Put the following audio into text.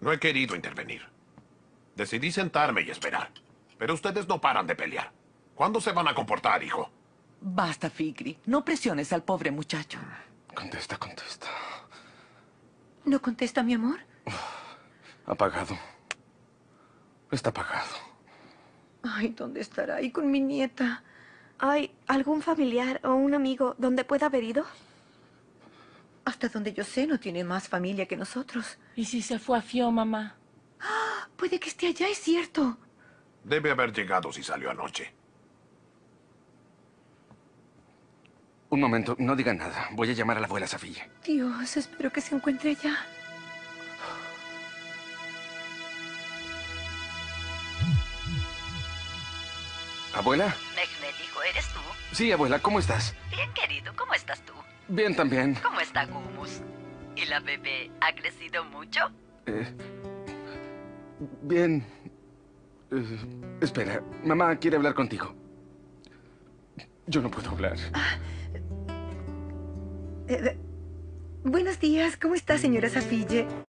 No he querido intervenir. Decidí sentarme y esperar. Pero ustedes no paran de pelear. ¿Cuándo se van a comportar, hijo? Basta, Fikri. No presiones al pobre muchacho. Contesta. ¿No contesta, mi amor? Apagado. Está apagado. Ay, ¿dónde estará? ¿Ahí con mi nieta? ¿Hay algún familiar o un amigo donde pueda haber ido? Hasta donde yo sé, no tiene más familia que nosotros. ¿Y si se fue a Fio, mamá? ¡Ah! Puede que esté allá, es cierto. Debe haber llegado si salió anoche. Un momento, no digan nada. Voy a llamar a la abuela Safiya. Dios, espero que se encuentre allá. ¿Abuela? Mehmet, hijo, ¿eres tú? Sí, abuela, ¿cómo estás? Bien, querido, ¿cómo estás tú? Bien, también. ¿Cómo está Gumus? ¿Y la bebé ha crecido mucho? Bien. Espera, mamá quiere hablar contigo. Yo no puedo hablar. Buenos días, ¿cómo está, señora Safiya?